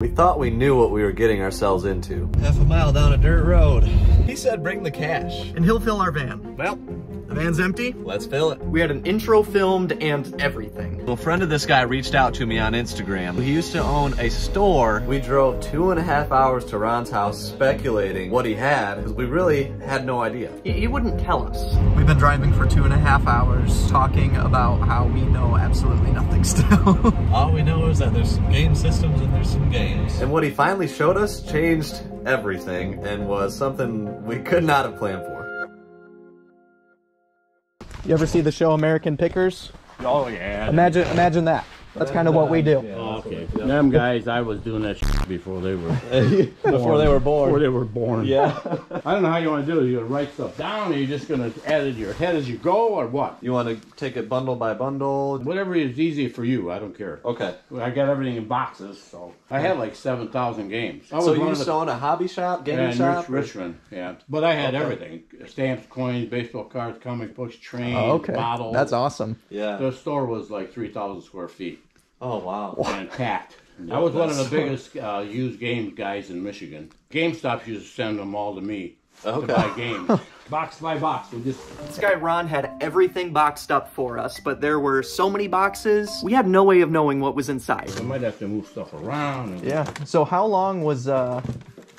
We thought we knew what we were getting ourselves into. Half a mile down a dirt road. He said bring the cash. And he'll fill our van. Well, the van's empty. Let's fill it. We had an intro filmed and everything. Well, a friend of this guy reached out to me on Instagram. He used to own a store. We drove 2.5 hours to Ron's house speculating what he had because we really had no idea. He wouldn't tell us. We've been driving for 2.5 hours talking about how we know absolutely nothing still. All we know is that there's some game systems and there's some games. And what he finally showed us changed everything and was something we could not have planned for. You ever see the show American Pickers? Oh yeah. Imagine that. That's kind of what we do. Yeah, okay. Them guys, I was doing that shit before they were born. Before they were born. Yeah. I don't know how you want to do it. You going to write stuff down, or you just going to add it to your head as you go, or what? You want to take it bundle by bundle? Whatever is easy for you. I don't care. Okay. I got everything in boxes, so I had like 7,000 games. So you used to own a hobby shop, gaming shop, Richmond. Yeah. But I had everything: stamps, coins, baseball cards, comic books, trains, bottles. That's awesome. Yeah. The store was like 3,000 square feet. Oh, wow. And packed. I was one of the biggest used game guys in Michigan. GameStop used to send them all to me to buy games. Box by box. This guy Ron had everything boxed up for us, but there were so many boxes, we had no way of knowing what was inside. I might have to move stuff around. And... yeah. So how long was,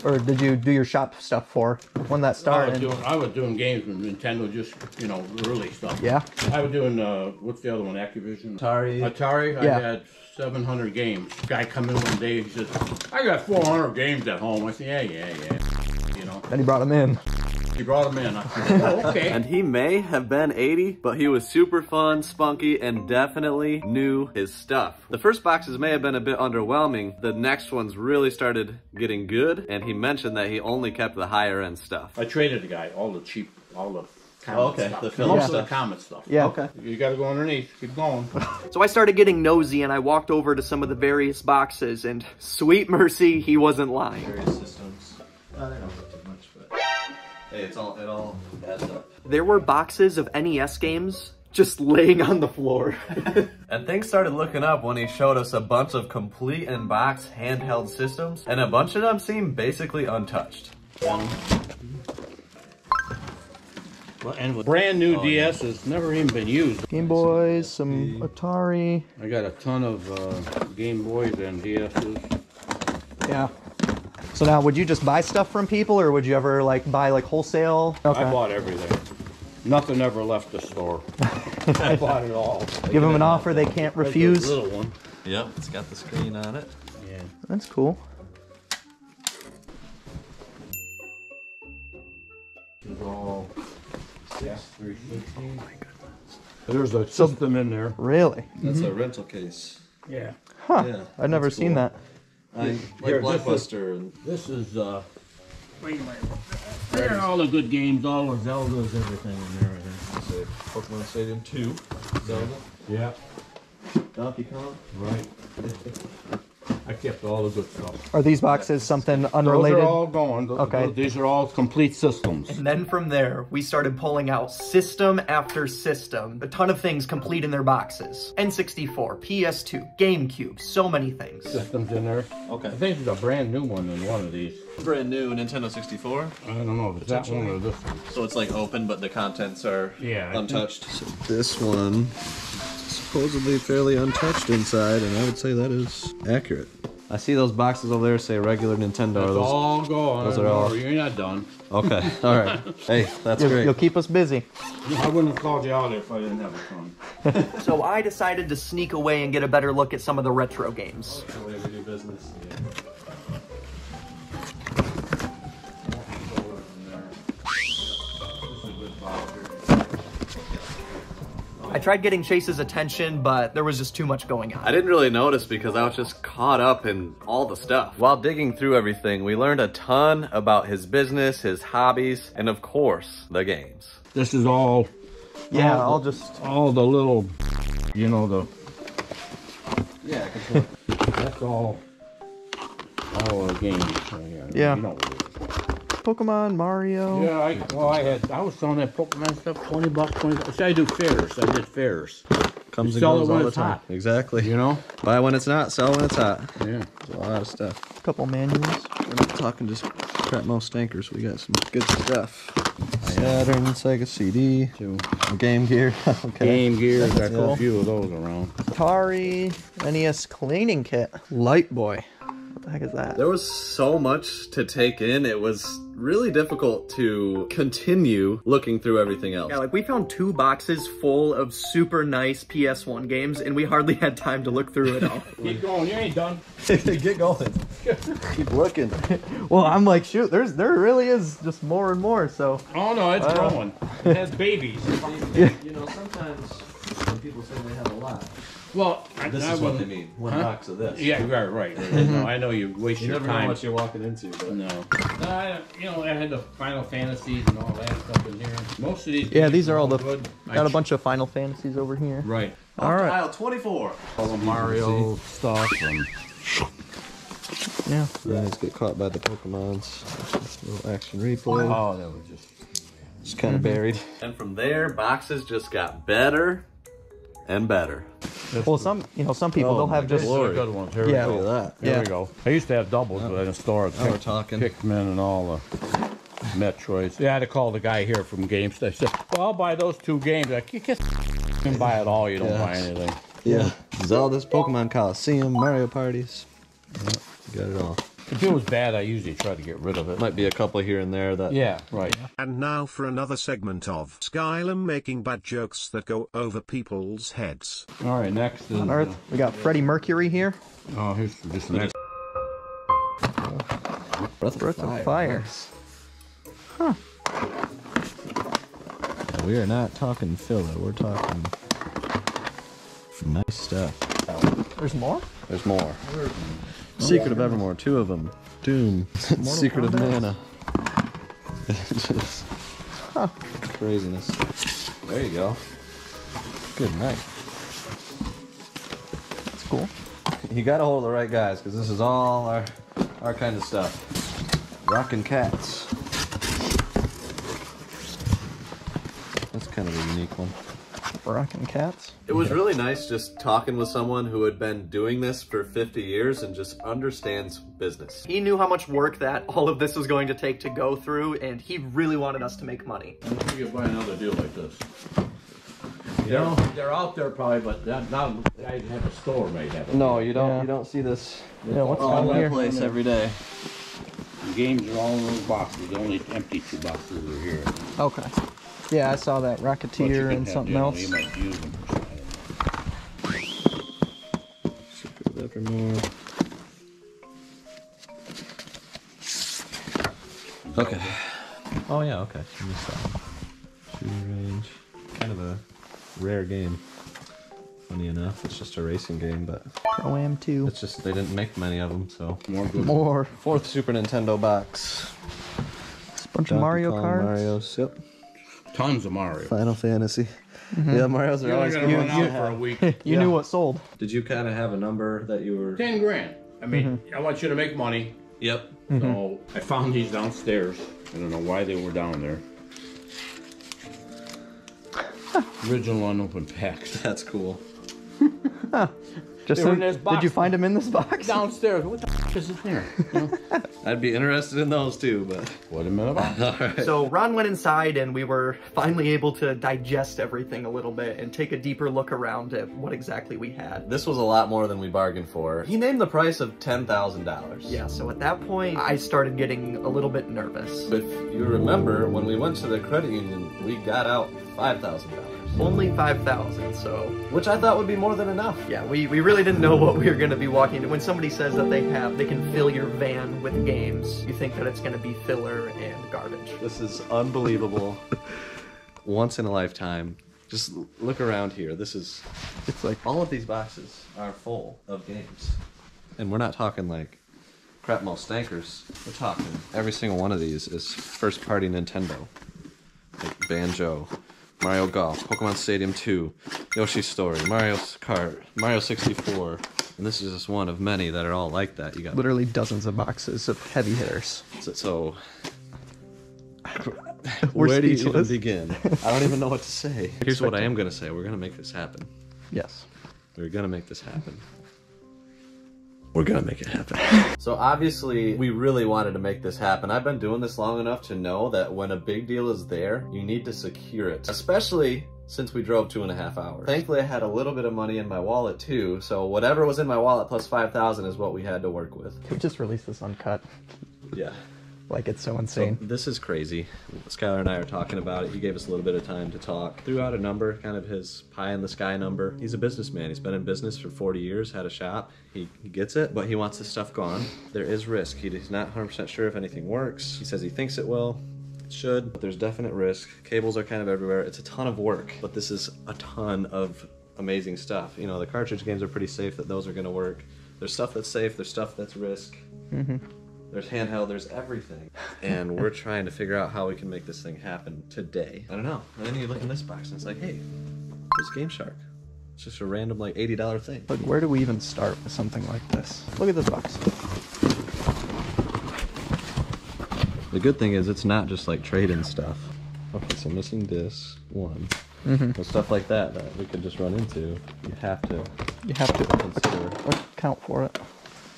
or did you do your shop stuff for when that started? I was doing games with Nintendo, just, you know, early stuff. Yeah. I was doing, what's the other one, Activision? Atari. Atari, yeah. I had 700 games. Guy come in one day, he says, I got 400 games at home. I said, yeah, you know. And he brought them in. He brought him in. Okay. And he may have been 80, but he was super fun, spunky, and definitely knew his stuff. The first boxes may have been a bit underwhelming. The next ones really started getting good, and he mentioned that he only kept the higher end stuff. I traded the guy all the cheap, all the stuff. The film stuff. The comic stuff. Yeah. Okay. You gotta go underneath. Keep going. So I started getting nosy, and I walked over to some of the various boxes, and sweet mercy, he wasn't lying. Various systems. Well, they don't look too much, but... hey, it all adds up. There were boxes of NES games just laying on the floor. And things started looking up when he showed us a bunch of complete and box handheld systems, and a bunch of them seemed basically untouched. And with brand new DS has never even been used. Game Boys, some Atari. I got a ton of Game Boys and DSs. Yeah. So now, would you just buy stuff from people, or would you ever like buy like wholesale? Okay. I bought everything. Nothing ever left the store. I bought it all. Give them an offer they can't refuse. Little one. Yep, it's got the screen on it. Yeah, that's cool. It's all 6/360. Oh my goodness. There's a system in there. Really? That's a rental case. Yeah. Huh. Yeah, I've never seen that. Like Blockbuster. This is, there are all the good games, all the Zeldas, everything in there. Pokemon Stadium 2, Zelda. Yeah. Donkey Kong. Right. I kept all the good stuff. Are these boxes something unrelated? Those are all gone. These are all complete systems. And then from there, we started pulling out system after system. A ton of things complete in their boxes. N64, PS2, GameCube, so many things. Systems in there. Okay. I think there's a brand new one in one of these. Brand new Nintendo 64? I don't know if it's that one or this one. So it's like open, but the contents are untouched. So this one... supposedly fairly untouched inside, and I would say that is accurate. I see those boxes over there say regular Nintendo. That's all gone. Those are all... you're not done. Okay, all right. Hey, that's great. You'll keep us busy. I wouldn't have called you out if I didn't have a phone. So I decided to sneak away and get a better look at some of the retro games. That's the way we do business. Yeah. I tried getting Chase's attention, but there was just too much going on. I didn't really notice because I was just caught up in all the stuff. While digging through everything, we learned a ton about his business, his hobbies, and of course, the games. This is all... yeah, all just... all the little... you know, the... yeah, that's all... all the games. Yeah. You know what it is. Pokemon, Mario. Yeah, I was selling that Pokemon stuff, $20. See, I do fairs. I did fairs. comes and goes all the time. Exactly. You know? Buy when it's not, sell when it's hot. Yeah. There's a lot of stuff. Couple manuals. We're not talking just crap most stinkers. We got some good stuff. Saturn, Sega CD, Game Gear. Okay. Game Gear, got cool. A few of those around. Atari, NES cleaning kit. Light Boy. What the heck is that? There was so much to take in, it was really difficult to continue looking through everything else. Yeah, like we found 2 boxes full of super nice PS1 games and we hardly had time to look through it all. Keep going, you ain't done. Get going. Keep looking. Well, I'm like, shoot, there really is just more and more, so. Oh no, it's growing. It has babies. You know, sometimes when people say they have a lot. Well, this is what they mean. One box of this. Yeah, right. No, I know you waste your time. You never know what you're walking into. But. No. You know, I had the Final Fantasies and all that stuff in here. Most of these. Yeah, these are all the. Good. Got a bunch of Final Fantasies over here. Right. All right. Aisle 24. All the Mario stuff and. Yeah. Yeah, guys get caught by the Pokemons. Little action replay. Oh, that was just kind of buried. And from there, boxes just got better and better. That's well, some people they'll have just good ones. Here we go. Look at that. Here we go. I used to have doubles, but I didn't store them. Now we're talking Pikmin and all the Metroids. Yeah, I had to call the guy here from GameStop. I said, "Well, I'll buy those 2 games." Like, you can buy it all. You don't buy anything. Yeah, Zelda's, Pokemon Coliseum, Mario parties. Yeah, you got it all. If it was bad, I usually try to get rid of it. Might be a couple here and there that... Yeah, right. And now for another segment of Skylum making bad jokes that go over people's heads. All right, next is... On Earth, we got Freddie Mercury here. Oh, here's just the next... Breath of Fire. Nice. Huh. Yeah, we are not talking filler. We're talking... nice stuff. Oh. There's more? There's more. Secret of Evermore, 2 of them. Doom. Secret of Mana. Just craziness. There you go. Good night. That's cool. You got a hold of the right guys, because this is all our kind of stuff. Rockin' Cats. That's kind of a unique one. Rockin' Cats. It was really nice just talking with someone who had been doing this for 50 years and just understands business. He knew how much work that all of this was going to take to go through, and he really wanted us to make money. I don't think you'd buy another deal like this. You know, they're out there probably, but not guys have a store may have it. No, you don't. Yeah. You don't see this. Yeah, what's all over the place every day. The games are all in those boxes. The only empty 2 boxes are here. Okay. Yeah, I saw that Rocketeer and something else. Secret of Evermore. Okay. Oh yeah, okay. Shooting range. Kind of a rare game. Funny enough, it's just a racing game, but Pro-Am 2. It's just they didn't make many of them, so more. 4th Super Nintendo box. It's a bunch of Mario cards. Mario's, yep. Tons of Mario. Final Fantasy. Mm-hmm. Yeah, Mario's are always going out for a week. you knew what sold. Did you kind of have a number that you were... 10 grand. I mean, I want you to make money. Yep. Mm-hmm. So I found these downstairs. I don't know why they were down there. Original unopened packs. That's cool. Did you find them in this box? Downstairs. What the f is in there? You know? I'd be interested in those too, but... What a minute. All right. So Ron went inside and we were finally able to digest everything a little bit and take a deeper look around at what exactly we had. This was a lot more than we bargained for. He named the price of $10,000. Yeah, so at that point, I started getting a little bit nervous. If you remember, when we went to the credit union, we got out $5,000. Only 5,000, so... Which I thought would be more than enough. Yeah, we really didn't know what we were going to be walking into. When somebody says that they can fill your van with games, you think that it's going to be filler and garbage. This is unbelievable. Once in a lifetime. Just look around here. This is... It's like all of these boxes are full of games. And we're not talking like crap most stankers. We're talking every single one of these is first party Nintendo. Like Banjo. Mario Golf, Pokemon Stadium 2, Yoshi's Story, Mario Kart, Mario 64, and this is just one of many that are all like that. You got literally dozens of boxes of heavy hitters. So where do you even begin? I don't even know what to say. Here's what I am going to say. We're going to make this happen. Yes. We're gonna make this happen. We're gonna make it happen. So obviously, we really wanted to make this happen. I've been doing this long enough to know that when a big deal is there, you need to secure it. Especially since we drove 2.5 hours. Thankfully, I had a little bit of money in my wallet too, so whatever was in my wallet plus 5,000 is what we had to work with. Can we just release this uncut? Yeah. Like, it's so insane. So, this is crazy. Skylar and I are talking about it. He gave us a little bit of time to talk. Threw out a number, kind of his pie in the sky number. He's a businessman. He's been in business for 40 years, had a shop. He gets it, but he wants this stuff gone. There is risk. He's not 100% sure if anything works. He says he thinks it will. Should, but there's definite risk. Cables are kind of everywhere. It's a ton of work, but this is a ton of amazing stuff. You know, the cartridge games are pretty safe that those are gonna work. There's stuff that's safe, there's stuff that's risk. Mm-hmm. There's handheld, there's everything. And we're trying to figure out how we can make this thing happen today. I don't know. And then you look in this box and it's like, hey, there's Game Shark. It's just a random like $80 thing. But where do we even start with something like this? Look at this box. The good thing is it's not just like trade-in stuff. Okay, so missing this one. Mm-hmm. But stuff like that that we could just run into, you have to consider. Account for it.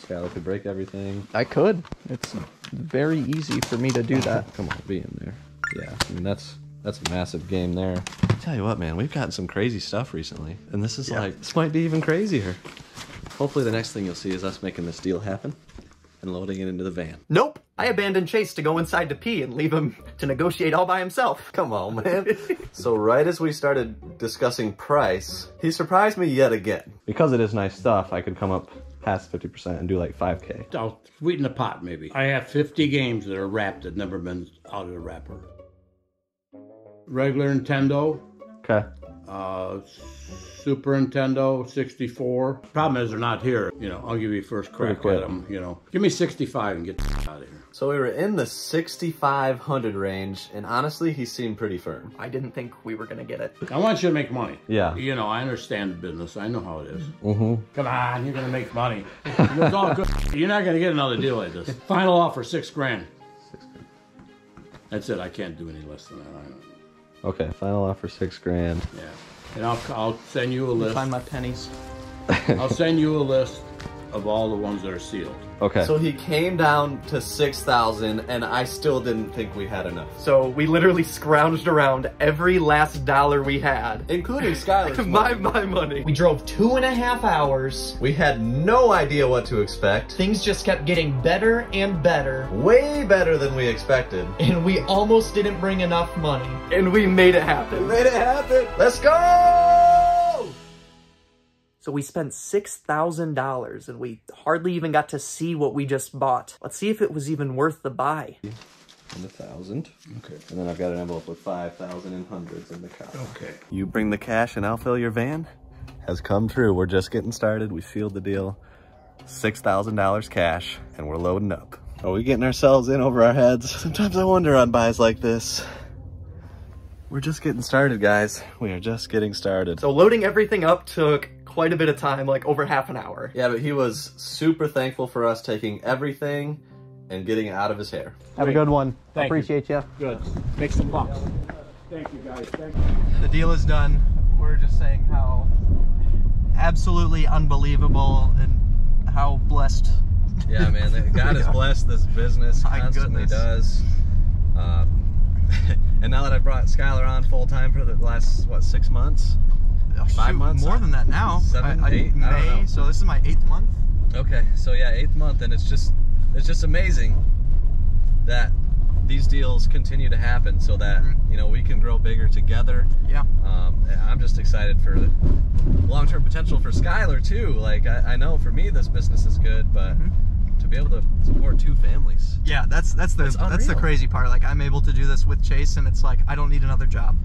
Skylar could break everything. I could. It's very easy for me to do that. Come on, be in there. Yeah, I mean, that's a massive game there. I tell you what, man, we've gotten some crazy stuff recently. And this is like, this might be even crazier. Hopefully the next thing you'll see is us making this deal happen and loading it into the van. Nope. I abandoned Chase to go inside to pee and leave him to negotiate all by himself. Come on, man. So right as we started discussing price, he surprised me yet again. Because it is nice stuff, I could come up past 50% and do like 5K. I'll sweeten the pot, maybe. I have 50 games that are wrapped that never been out of the wrapper. Regular Nintendo. Okay. Super Nintendo, 64. Problem is they're not here. You know, I'll give you first crack at them, you know. Give me 65 and get the out of here. So we were in the 6,500 range, and honestly, he seemed pretty firm. I didn't think we were gonna get it. I want you to make money. Yeah. You know, I understand the business. I know how it is. Mm-hmm. Come on, you're gonna make money. It's all good. You're not gonna get another deal like this. Final offer, $6,000. $6,000. That's it. I can't do any less than that. I don't. Okay, final offer, $6,000. Yeah, and I'll send you a list. Find my pennies. I'll send you a list of all the ones that are sealed. Okay. So he came down to 6,000, and I still didn't think we had enough. So we literally scrounged around every last dollar we had, including Skylar's money. My money. We drove 2.5 hours. We had no idea what to expect. Things just kept getting better and better. Way better than we expected. And we almost didn't bring enough money. And we made it happen. We made it happen. Let's go! So we spent $6,000 and we hardly even got to see what we just bought. Let's see if it was even worth the buy. And 1,000. Okay. And then I've got an envelope with 5,000 and hundreds in the car. Okay. You bring the cash and I'll fill your van? Has come true. We're just getting started. We sealed the deal. $6,000 cash and we're loading up. Are we getting ourselves in over our heads? Sometimes I wonder on buys like this. We're just getting started, guys. We are just getting started. So loading everything up took quite a bit of time, like over half an hour. Yeah, but he was super thankful for us taking everything and getting it out of his hair. Have a good one. Thank Appreciate you. Good. Make some bucks. Thank you, guys. Thank you. The deal is done. We're just saying how absolutely unbelievable and how blessed. Yeah, man. God has blessed this business. Constantly does. And now that I brought Skylar on full time for the last, what, 6 months? Oh, 5 months? More than that now. Seven, eight, May, I don't know. So this is my 8th month. Okay, so yeah, 8th month, and it's just amazing that these deals continue to happen so that, you know, we can grow bigger together. Yeah. I'm just excited for the long-term potential for Skylar too. Like, I know for me this business is good, but to be able to support 2 families. Yeah, that's the crazy part. Like, I'm able to do this with Chase, and it's like I don't need another job.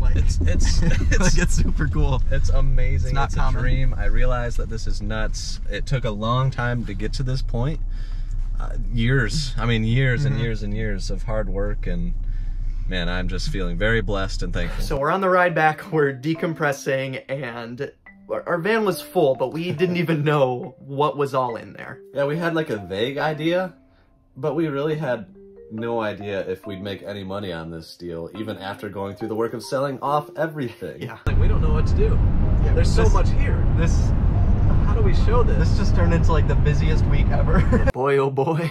Like, it's like, it's super cool. It's amazing. It's not common. A dream. I realize that this is nuts. It took a long time to get to this point. Years. I mean, years and years and years of hard work, and man, I'm just feeling very blessed and thankful. So we're on the ride back. We're decompressing, and our van was full, but we didn't even know what was all in there. Yeah, we had like a vague idea, but we really had no idea if we'd make any money on this deal, even after going through the work of selling off everything. Yeah. Like, we don't know what to do. Yeah, there's so much here. How do we show this? This just turned into like the busiest week ever. Boy, oh boy.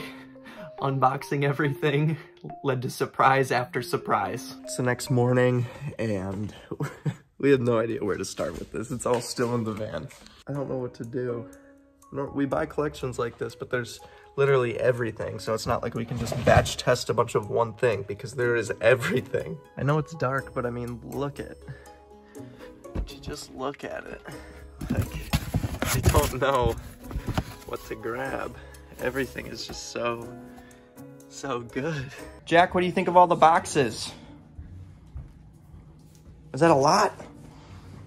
Unboxing everything led to surprise after surprise. It's the next morning and we had no idea where to start with this. It's all still in the van. I don't know what to do. We buy collections like this, but there's literally everything. So it's not like we can just batch test a bunch of one thing because there is everything. I know it's dark, but I mean, look at it. Just look at it. Like, I don't know what to grab. Everything is just so good. Jack, what do you think of all the boxes? Is that a lot?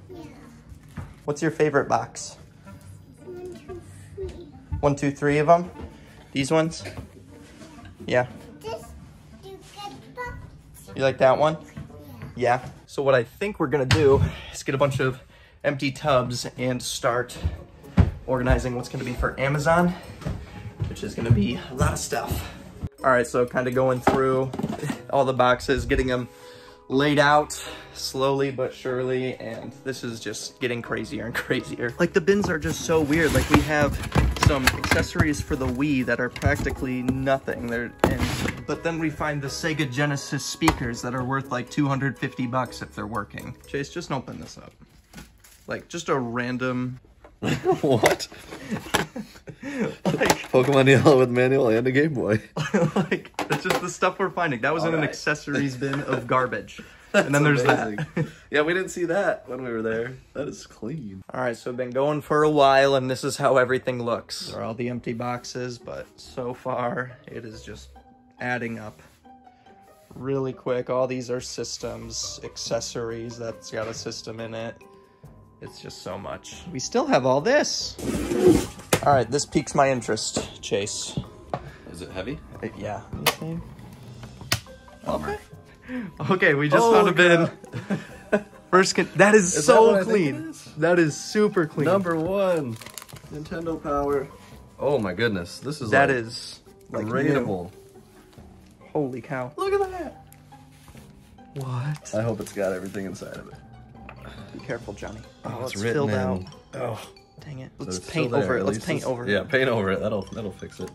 Yeah. What's your favorite box? 1, 2, 3. 1, 2, 3 of them? These ones? Yeah. This is good box. You like that one? Yeah. Yeah. So what I think we're gonna do is get a bunch of empty tubs and start organizing what's gonna be for Amazon, which is gonna be a lot of stuff. All right, so kind of going through all the boxes, getting them laid out slowly but surely, and this is just getting crazier and crazier. Like the bins are just so weird. Like we have some accessories for the Wii that are practically nothing. But then we find the Sega Genesis speakers that are worth like 250 bucks if they're working. Chase, just open this up. Like just a random... What? Like, Pokemon Yellow with manual and a Game Boy. Like, it's just the stuff we're finding. That was all in an accessories bin of garbage. And then there's that. Yeah, we didn't see that when we were there. That is clean. All right, so I've been going for a while, and this is how everything looks. There are all the empty boxes, but so far, it is just adding up really quick. All these are systems, accessories that's got a system in it. It's just so much. We still have all this. All right, this piques my interest, Chase. Is it heavy? Yeah. Okay. Okay, we just found a bin. First, that is so clean. That is super clean. Number one, Nintendo Power. Oh my goodness, this is that is like rateable. Holy cow! Look at that. What? I hope it's got everything inside of it. Be careful, Johnny. Oh, it's filled out. Oh, dang it. Let's paint over it. Let's paint over it. Yeah, paint over it. That'll fix it.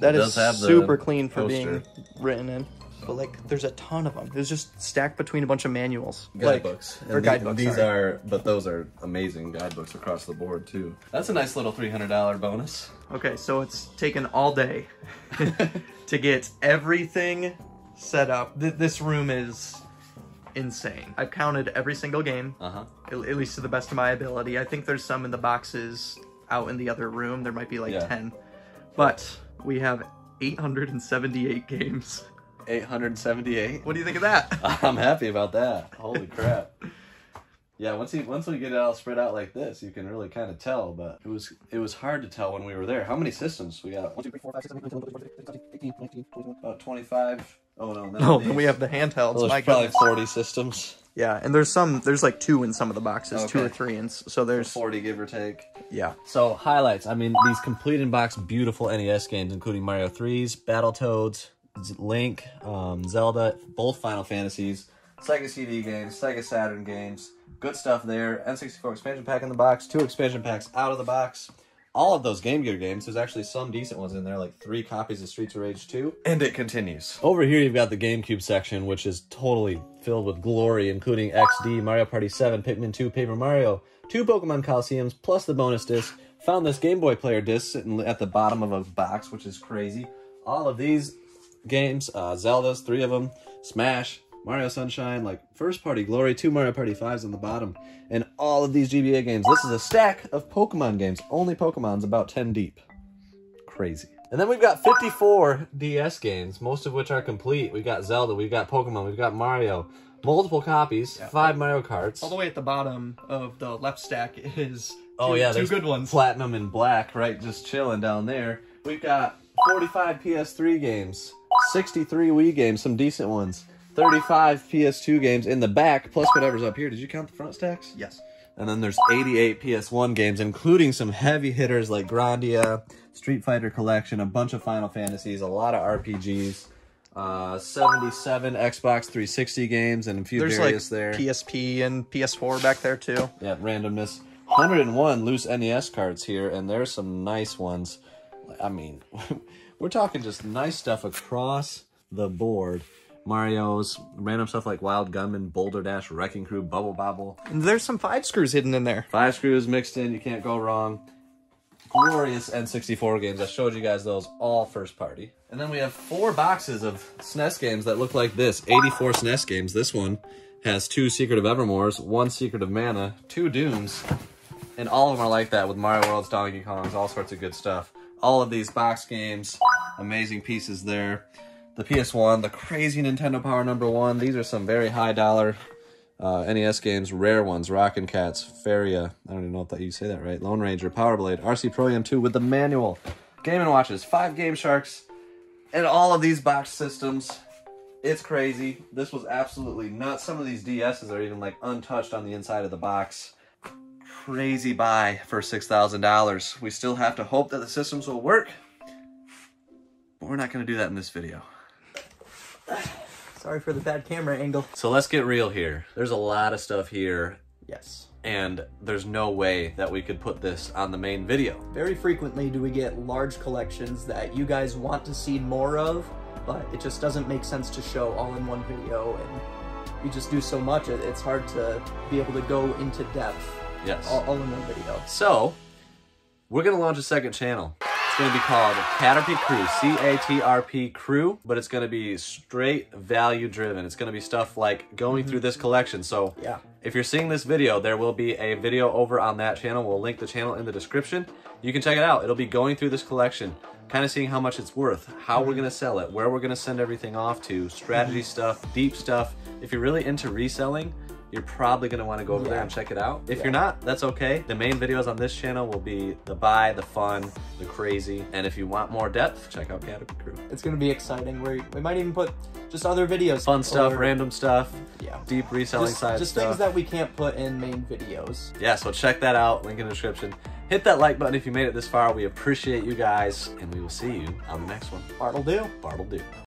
That is super clean for being written in. But like, there's a ton of them. There's just stacked between a bunch of manuals. Guidebooks. Or guidebooks. These are, but those are amazing guidebooks across the board too. That's a nice little $300 bonus. Okay, so it's taken all day to get everything set up. This room is insane. I've counted every single game, at least to the best of my ability. I think there's some in the boxes out in the other room. There might be like 10, but we have 878 games. 878. What do you think of that? I'm happy about that. Holy crap. Yeah, once we get it all spread out like this, you can really kind of tell, but it was hard to tell when we were there. How many systems? We got 1, 2, 3, 4, 5, 6, 7, 8, 9, 10, 11, 12, 13, 14, 15, 16, about 25. Oh no, then we have the handhelds. Well, there's probably 40 systems. Yeah, and there's like 2 in some of the boxes, 2 or 3, and so there's 40 give or take. Yeah. So highlights, I mean, these complete in box beautiful NES games, including Mario 3's, Battletoads, Link, Zelda, both Final Fantasies, Sega CD games, Sega Saturn games, good stuff there. N64 expansion pack in the box, 2 expansion packs out of the box. All of those Game Gear games, there's actually some decent ones in there, like 3 copies of Streets of Rage 2. And it continues. Over here you've got the GameCube section, which is totally filled with glory, including XD, Mario Party 7, Pikmin 2, Paper Mario, 2 Pokemon Coliseums, plus the bonus disc. Found this Game Boy player disc sitting at the bottom of a box, which is crazy. All of these games, Zeldas, 3 of them, Smash, Mario Sunshine, like first party glory, 2 Mario Party 5s on the bottom, and all of these GBA games. This is a stack of Pokemon games. Only Pokemon's about 10 deep. Crazy. And then we've got 54 DS games, most of which are complete. We've got Zelda, we've got Pokemon, we've got Mario. Multiple copies, 5 Mario Karts. All the way at the bottom of the left stack is two good ones. Platinum and Black, right, just chilling down there. We've got 45 PS3 games, 63 Wii games, some decent ones, 35 PS2 games in the back, plus whatever's up here. Did you count the front stacks? Yes. And then there's 88 PS1 games, including some heavy hitters like Grandia, Street Fighter Collection, a bunch of Final Fantasies, a lot of RPGs. 77 Xbox 360 games and a few various there. PSP and PS4 back there too. Yeah, randomness. 101 loose NES cards here, and there's some nice ones. I mean, we're talking just nice stuff across the board. Mario's, random stuff like Wild Gunman, Boulder Dash, Wrecking Crew, Bubble Bobble. And there's some 5 screws hidden in there. 5 screws mixed in, you can't go wrong. Glorious N64 games. I showed you guys those all first party. And then we have 4 boxes of SNES games that look like this. 84 SNES games. This one has 2 Secret of Evermores, 1 Secret of Mana, 2 Dooms. And all of them are like that with Mario Worlds, Donkey Kongs, all sorts of good stuff. All of these box games, amazing pieces there. The PS1, the crazy Nintendo Power #1. These are some very high dollar NES games, rare ones. Rockin' Cats, Feria, I don't even know if that you say that right. Lone Ranger, Power Blade, RC Pro M2 with the manual, Game & Watches, 5 Game Sharks, and all of these box systems. It's crazy. This was absolutely nuts. Some of these DSs are even like untouched on the inside of the box. Crazy buy for $6,000. We still have to hope that the systems will work, but we're not going to do that in this video. Sorry for the bad camera angle. So let's get real here. There's a lot of stuff here. Yes. And there's no way that we could put this on the main video. Very frequently do we get large collections that you guys want to see more of, but it just doesn't make sense to show all in one video, and we just do so much, it's hard to be able to go into depth. Yes. All in one video. So, we're going to launch a second channel. It's going to be called Caterpie Crew, C-A-T-R-P Crew, but it's going to be straight value driven. It's going to be stuff like going through this collection. So yeah, if you're seeing this video, there will be a video over on that channel. We'll link the channel in the description. You can check it out. It'll be going through this collection, kind of seeing how much it's worth, how we're going to sell it, where we're going to send everything off to, strategy stuff, deep stuff. If you're really into reselling, you're probably gonna wanna go over there and check it out. If you're not, that's okay. The main videos on this channel will be the buy, the fun, the crazy. And if you want more depth, check out Caterpie Crew. It's gonna be exciting. We might even put just other videos. Fun stuff, random stuff, deep reselling side stuff. Just things that we can't put in main videos. Yeah, so check that out, link in the description. Hit that like button if you made it this far. We appreciate you guys, and we will see you on the next one. Bart'll do. Bart'll do.